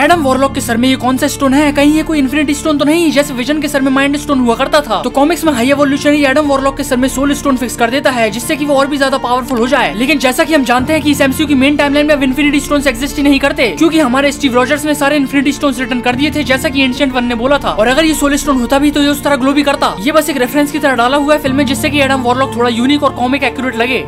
Adam Warlock के सर में ये कौन सा स्टोन है? कहीं ये कोई इन्फिनिटी स्टोन तो नहीं, जैसे विजन के सर में माइंड स्टोन हुआ करता था। तो कॉमिक्स में हाई एवोल्यूशनरी एडम वॉरलॉक के सर में सोल स्टोन फिक्स कर देता है जिससे कि वो और भी ज्यादा पावरफुल हो जाए। लेकिन जैसा कि हम जानते हैं कि इस एमसीयू की मेन टाइमलाइन में इन्फिनिटी स्टोन्स एग्जिस्ट ही नहीं करते, क्योंकि हमारे स्टीव रॉजर्स ने सारे इन्फिनिटी स्टोन्स रिटर्न कर दिए थे जैसा कि एंशिएंट वन ने बोला था। और अगर ये सोल स्टोन होता भी तो ये उस तरह ग्लो भी करता। ये बस एक रेफरेंस की तरह डाला हुआ है फिल्म में, जिससे कि एडम वॉरलॉक थोड़ा यूनिक और कॉमिक एक्यूरेट लगे।